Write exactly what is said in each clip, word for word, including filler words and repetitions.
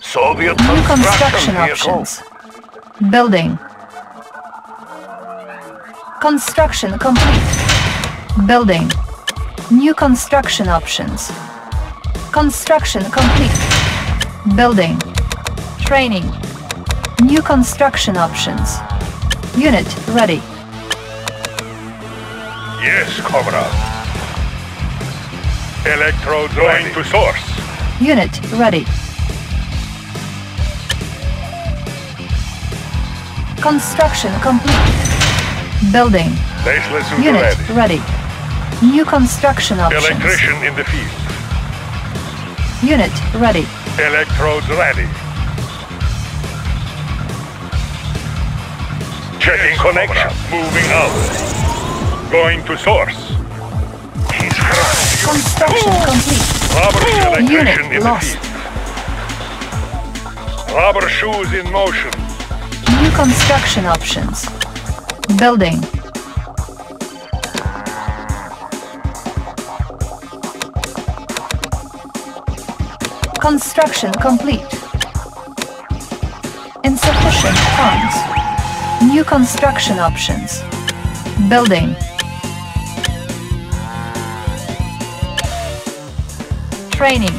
Soviet new construction, construction options. Building. Construction complete. Building. New construction options. Construction complete. Building. Training. New construction options. Unit ready. Yes, Comrade. Electrode going to source. Unit ready. Construction complete. Building. Baseless unit ready. ready. New construction options. Electrician in the field. Unit ready. Electrodes ready. Checking yes, connection. Comrade. Moving out. Going to source. He's crushed. Construction Ooh. complete. Rubber electrician Unit in lost. the field. Rubber shoes in motion. New construction options. Building. Construction complete. Insufficient funds. New construction options. Building. Training.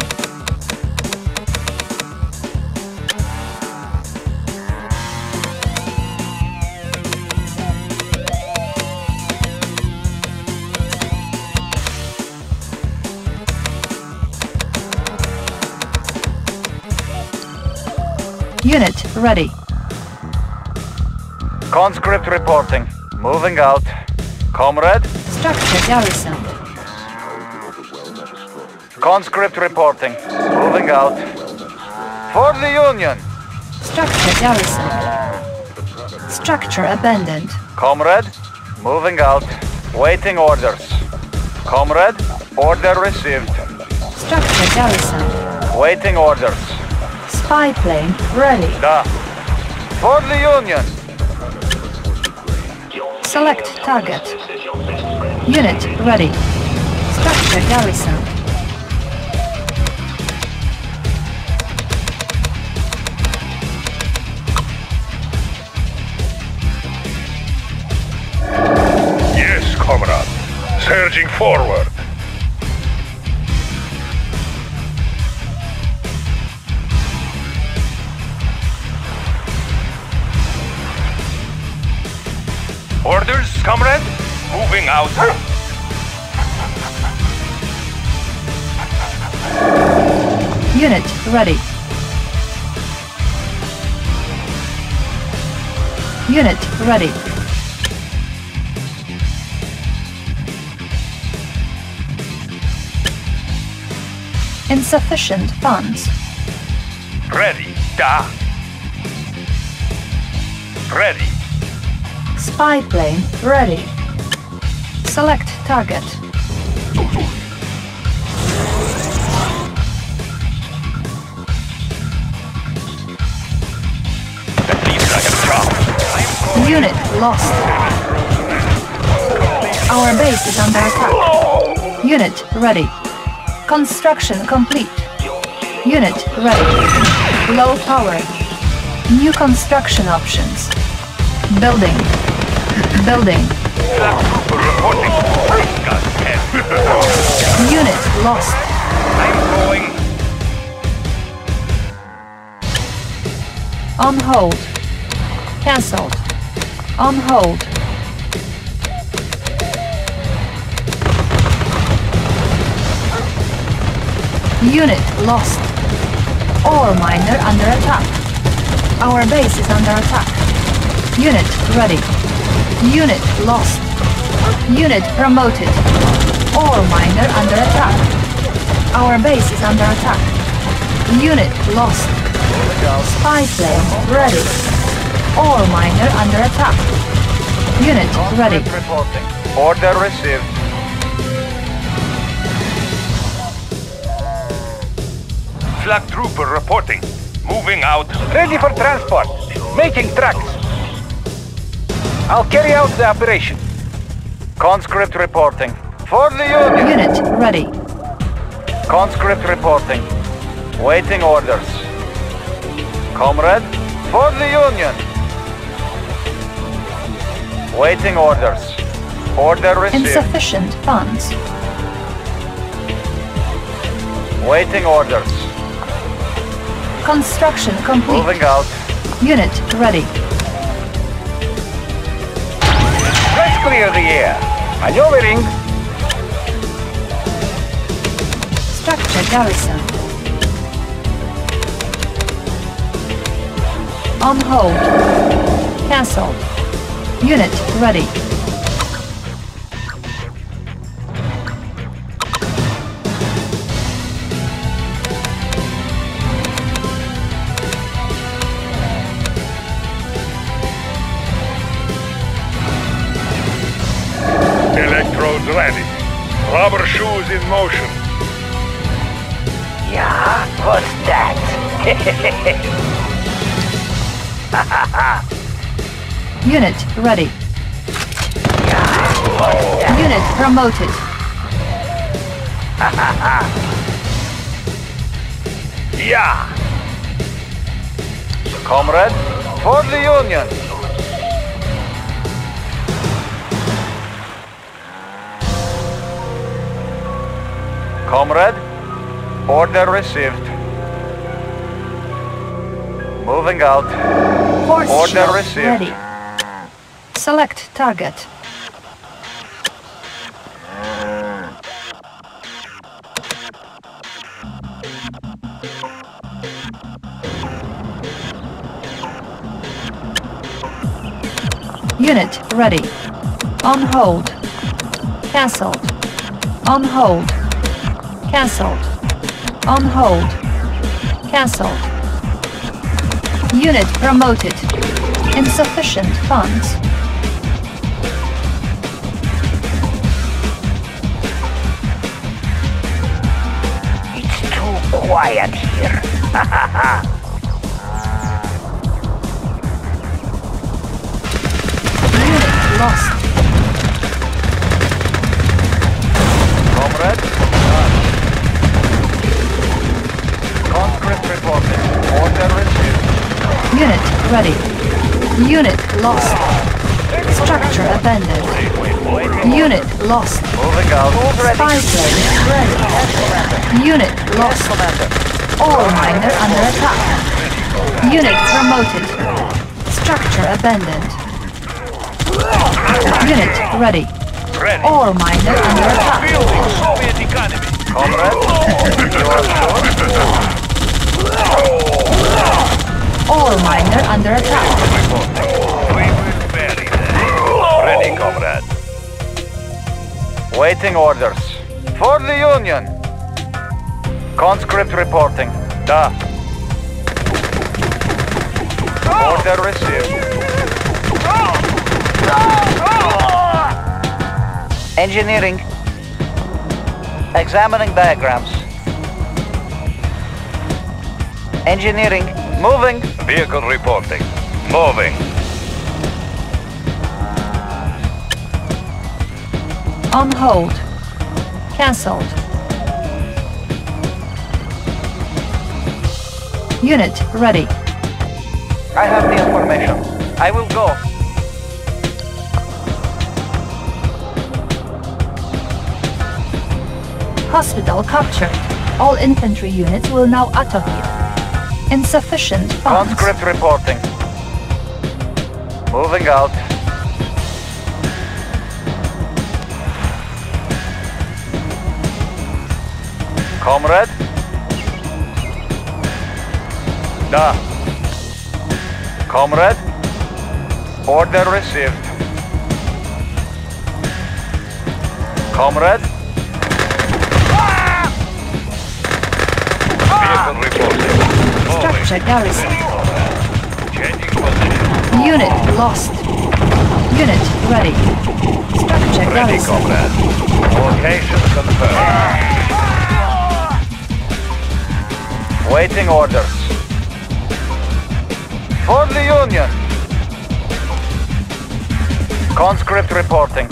Unit ready. Conscript reporting. Moving out. Comrade? Structure garrison. Conscript reporting. Moving out. For the Union! Structure garrison. Structure abandoned. Comrade? Moving out. Waiting orders. Comrade? Order received. Structure garrison. Waiting orders. Spy plane ready. Da. For the Union. Select target. Unit ready. Structure garrison. Yes, comrade. Surging forward. Orders, comrade? Moving out. Unit ready. Unit ready. Insufficient funds. Ready, da. Ready. Spy plane ready. Select target. Unit lost. Our base is under attack. Unit ready. Construction complete. Unit ready. Low power. New construction options. Building. Building. Unit lost. I'm going. On hold. Cancelled. On hold. Unit lost. Ore miner under attack. Our base is under attack. Unit ready. Unit lost. Unit promoted. Ore miner under attack. Our base is under attack. Unit lost. Spy plane ready. Ore miner under attack. Unit ready. Order received. Flag trooper reporting. Moving out. Ready for transport. Making tracks. I'll carry out the operation. Conscript reporting. For the Union. Unit ready. Conscript reporting. Waiting orders. Comrade, for the Union! Waiting orders. Order received. Insufficient funds. Waiting orders. Construction complete. Moving out. Unit ready. Let's clear the air. Maneuvering. Structure garrison. On hold. Cancelled. Unit ready. Electrodes ready. Rubber shoes in motion. Yeah, what's that? Unit ready. Unit promoted. Yeah. Comrade, for the Union. Comrade, order received. Moving out. Order received. Ready. Select target. Unit ready. On hold. Cancelled. On hold. Cancelled. On hold. Cancelled. Unit promoted. Insufficient funds. It's too quiet here. Unit lost. Comrade, concrete reporting. Order received. Unit ready. Unit lost. Structure abandoned. Unit lost. Spy plane. Unit lost. All miner under attack. Unit promoted. Structure abandoned. Unit ready. All miner under attack. All miner under attack. We will bury them. Ready, comrade. Waiting orders. For the Union. Conscript reporting. Da. Order received. Engineering. Examining diagrams. Engineering. Moving. Vehicle reporting. Moving. On hold. Cancelled. Unit ready. I have the information. I will go. Hospital captured. All infantry units will now out of here. Insufficient funds. Conscript reporting. Moving out. Comrade? Da. Comrade? Order received. Comrade? Ah! Ah! Vehicle reporting. Structure garrison. Changing position. Unit lost. Unit ready. Structure ready, garrison. Comrade. Location confirmed. Ah! Waiting orders. For the Union. Conscript reporting.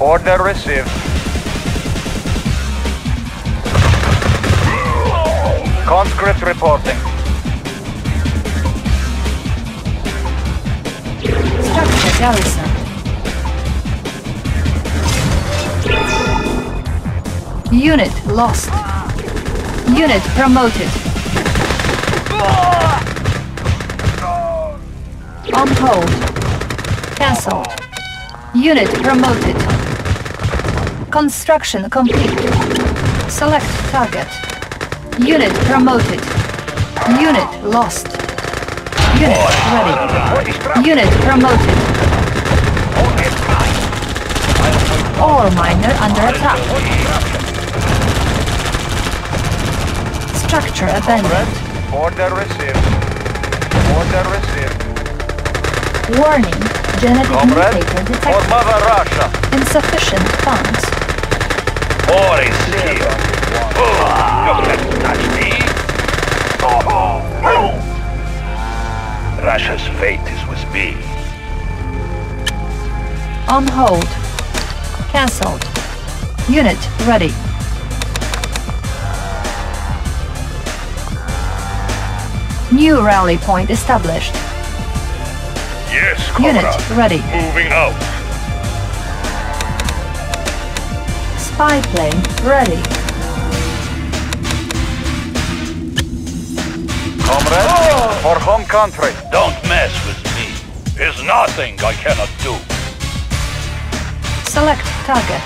Order received. Conscript reporting. Structure garrison. Unit lost. Unit promoted. On hold. Cancelled. Unit promoted. Construction complete. Select target. Unit promoted. Unit lost. Unit ready. Unit promoted. All miner under attack. Structure abandoned. Order received. Order received. Warning. Genetic mutator detected. For Mother Russia. Insufficient funds. War is here. You can't touch me. Russia's fate is with me. On hold. Cancelled. Unit ready. New rally point established. Yes, Comrade. Unit ready. Moving out. Spy plane ready. Comrade, oh! For home country. Don't mess with me. There's nothing I cannot do. Select target.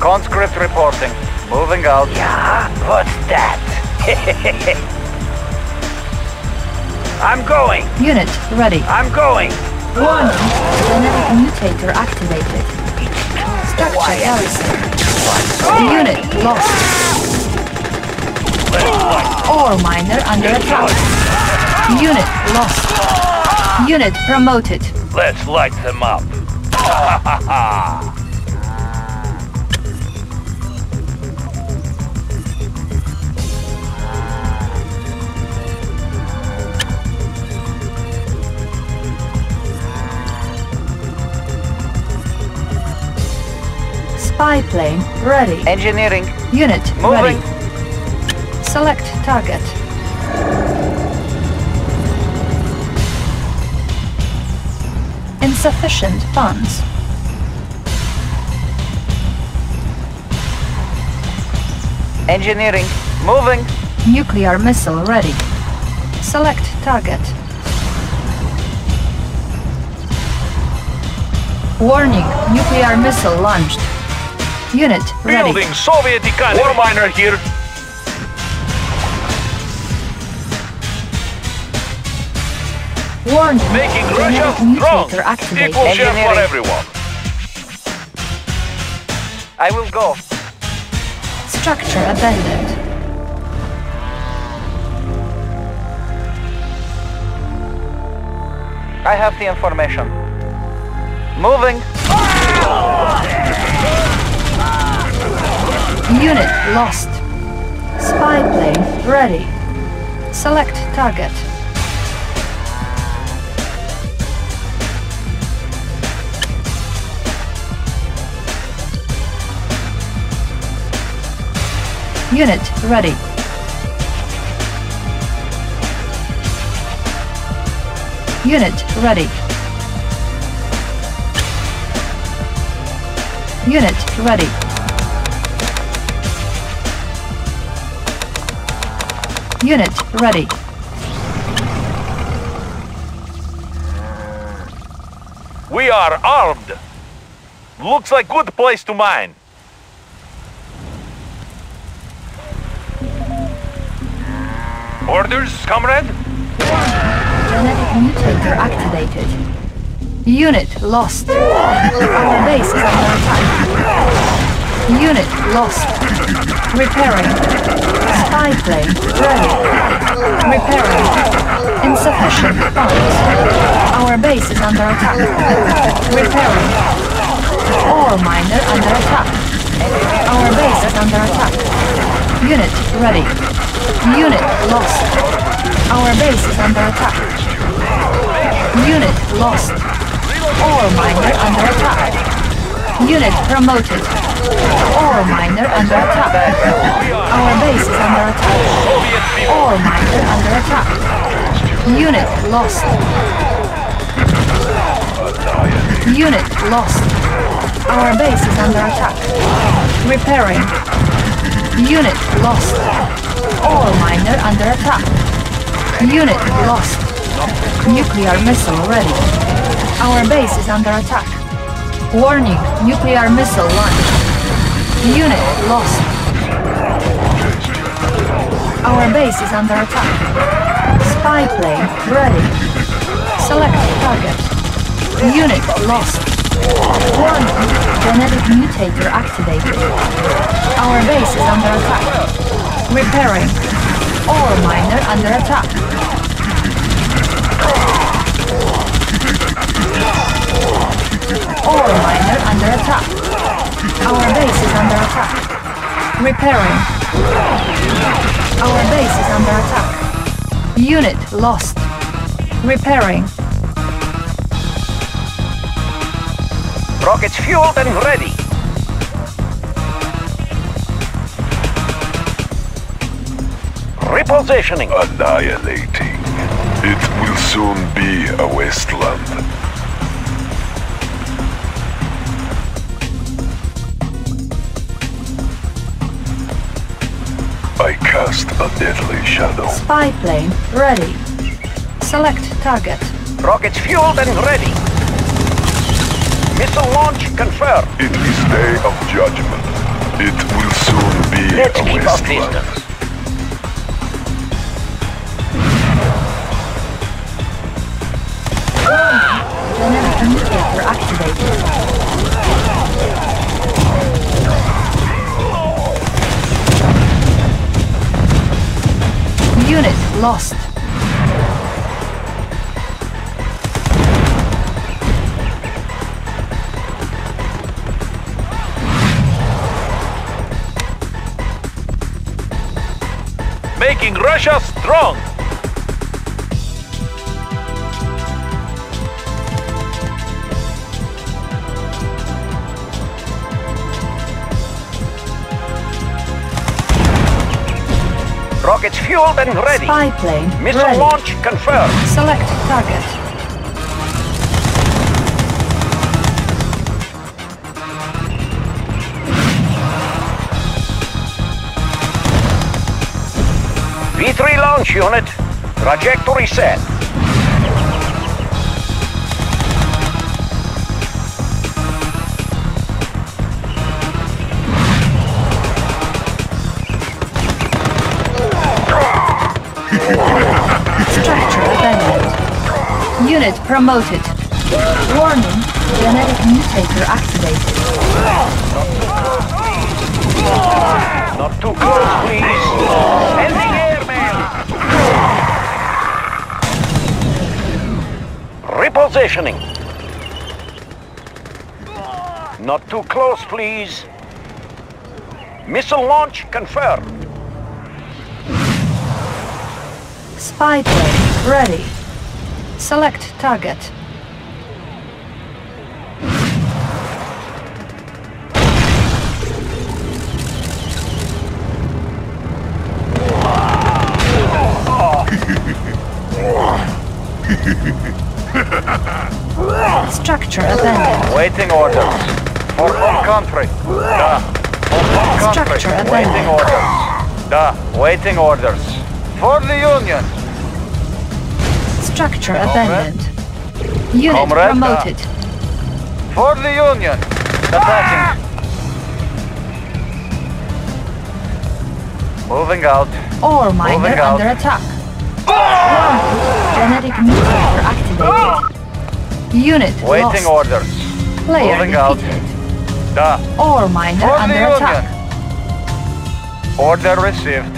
Conscript reporting. Moving out. Yeah, what's that? I'm going. Unit ready. I'm going. Warning. Genetic mutator activated. Structure garrison. Unit lost. Ore miner under attack. Unit lost. Unit promoted. Let's light them up. Ha ha ha. Biplane ready. Engineering unit moving. Ready. Select target. Insufficient funds. Engineering moving. Nuclear missile ready. Select target. Warning, nuclear missile launched. Unit ready. Building Soviet economy. War miner here. Warning. Making Russia strong. Equal share for everyone. I will go. Structure abandoned. I have the information. Moving. Unit lost. Spy plane ready. Select target. Unit ready. Unit ready. Unit ready. Unit ready. We are armed. Looks like good place to mine. Orders, comrade? Genetic mutator activated. Unit lost. Our base is under attack. Unit lost. Repairing. Spy plane ready. Repairing. Insufficient funds. Our base is under attack. Repairing. Ore miner under attack. Our base is under attack. Unit ready. Unit lost. Our base is under attack. Unit lost. Ore miner under attack. Unit promoted. Ore miner under attack. Our base is under attack. Ore miner under attack. Unit lost. Unit lost. Our base is under attack. Repairing. Unit lost. Ore miner under attack. Unit lost. Nuclear missile ready. Our base is under attack. Warning, nuclear missile launched. Unit lost. Our base is under attack. Spy plane ready. Select target. Unit lost. Warning, genetic mutator activated. Our base is under attack. Repairing. Ore miner under attack. Ore miner under attack. Our base is under attack. Repairing. Our base is under attack. Unit lost. Repairing. Rockets fueled and ready. Repositioning. Annihilating. It will soon be a wasteland. I cast a deadly shadow. Spy plane ready. Select target. Rockets fueled and ready. Missile launch confirmed. It is day of judgment. It will soon be Let's a keep wasteland. Up distance. Mutator activated. Unit lost. Making Russia strong. Rockets fueled and ready. Spy plane Missile ready. Launch confirmed. Select target. V three launch unit. Trajectory set. Unit promoted. Warning, genetic mutator activated. Not too close, please. Ending airmail. Repositioning. Not too close, please. Missile launch confirmed. Spy plane ready. Select target. Structure abandoned. Waiting orders. For home country. Da. For home country. Structure abandoned. Waiting orders. Da. Waiting orders. For the Union. Structure abandoned. Comrade. Unit Comrade. Promoted. For the Union. Attacking. Ah! Moving out. Ore miner under attack. Ah! Genetic mutator activated. Ah! Unit Waiting lost. Orders. Player Moving defeated. Out. Da. Ore miner For under attack. Union. Order received.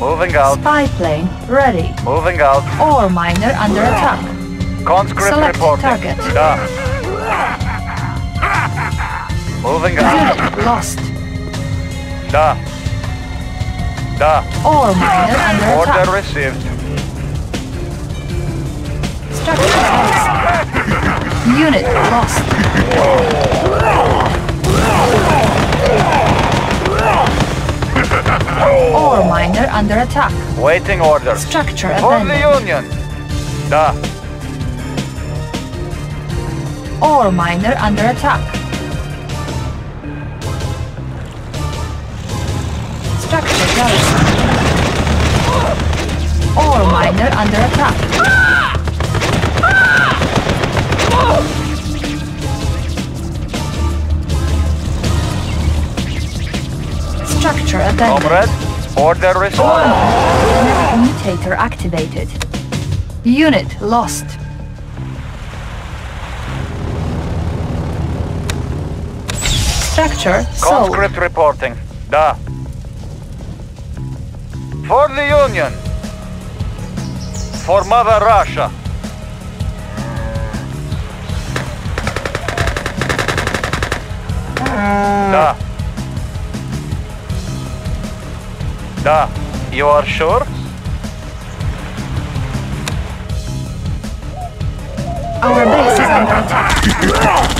Moving out. Spy plane ready. Moving out. Ore miner under attack. Conscript Select reporting. Target. Da. Moving out. Unit lost. Da. Da. All miners under attack. Order received. Structure lost. Unit lost. All miner under attack. Waiting order. Structure abandoned. For the Union. Da. All miner under attack. Structure garrison. All miner under attack. Structure abandoned. Comrade, order restored. Mutator activated. Unit lost. Structure sold. Conscript reporting. Da. For the Union! For Mother Russia! Da. Da. You are sure? Our base is under attack.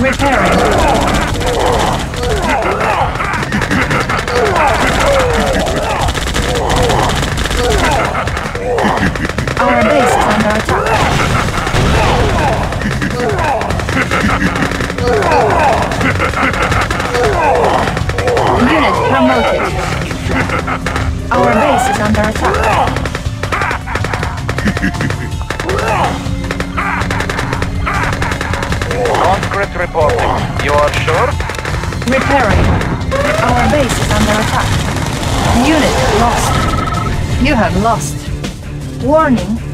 Repairing. Our base is under attack. Unit promoted. Our base is under attack. Conscript reporting. You are sure? Repairing. Our base is under attack. Unit lost. You have lost. Warning.